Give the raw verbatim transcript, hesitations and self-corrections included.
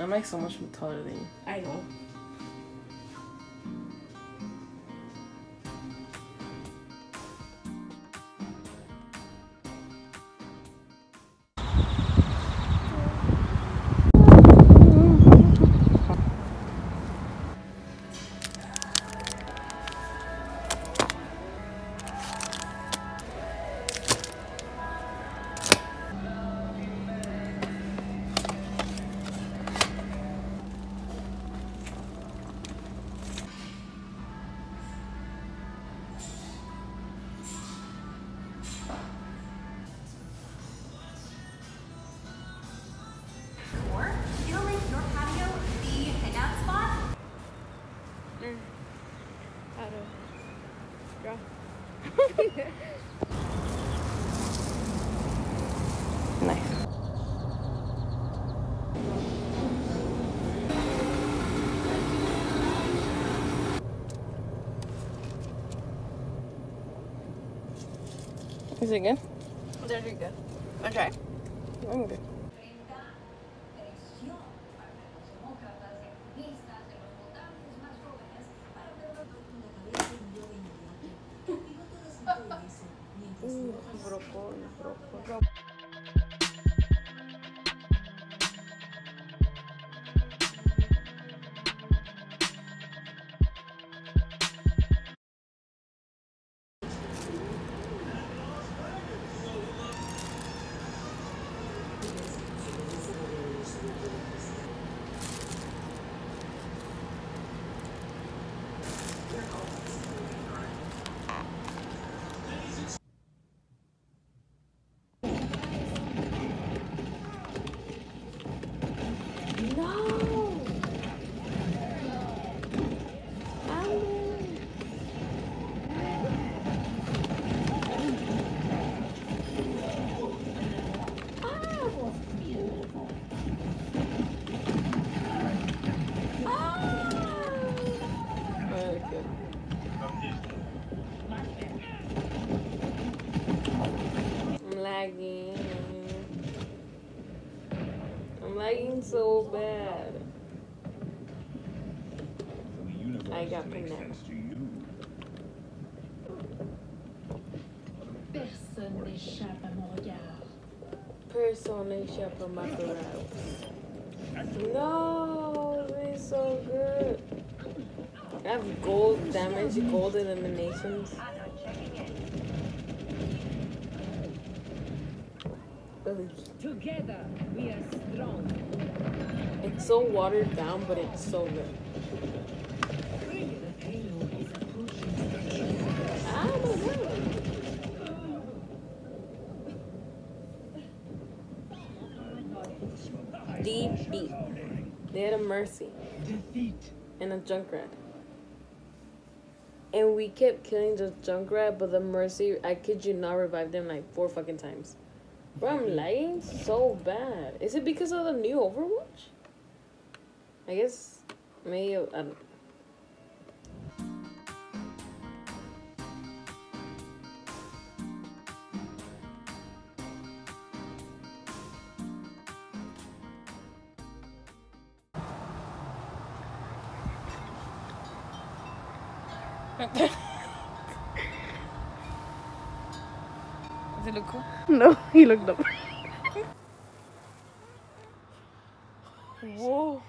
I'm like so much taller than you. I know. Is it good? They're really good. I'll try. I'm good. So bad. The I got connected. Personne n'échappe à mon regard. Personne n'échappe à mon regard. No, it's so good. I have gold damage, gold eliminations. Together we are strong. It's so watered down, but it's so good. I don't know. D B. They had a Mercy and a Junkrat. And we kept killing the Junkrat, but the Mercy, I kid you not, revived them like four fucking times. Bro, I'm lagging so bad. Is it because of the new Overwatch? I guess maybe I don't know. Does it look cool? No, he looked up. Whoa.